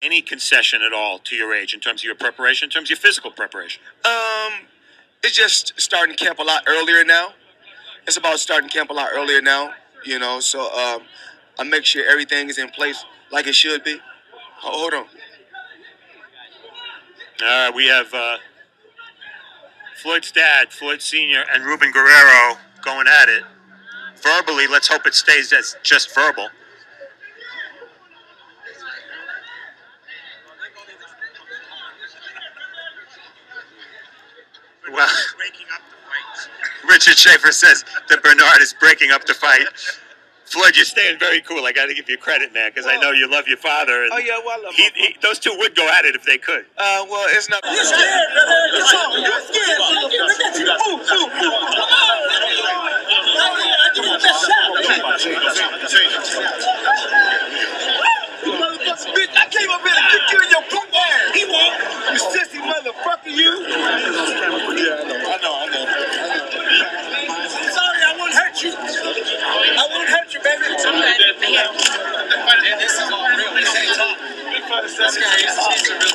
Any concession at all to your age in terms of your preparation, in terms of your physical preparation? It's just starting camp a lot earlier now. It's about starting camp a lot earlier now, you know, so I make sure everything is in place like it should be. Hold on. All right, we have Floyd's dad, Floyd Sr., and Ruben Guerrero going at it. Verbally, let's hope it stays as just verbal. Well, Richard Schaefer says that Bernard is breaking up the fight. Floyd, you're staying very cool. I got to give you credit, man, because I know you love your father. And oh, yeah, well, I love him. Those two would go at it if they could. Well, it's not... You're scared, brother. You're talking. You're scared. Look at you. Bitch, I came up here and kicked you in your poop ass. He won't. You sissy motherfucker, you. Yeah, I know. Sorry, I won't hurt you. I won't hurt you, baby. This is all real. This ain't talk.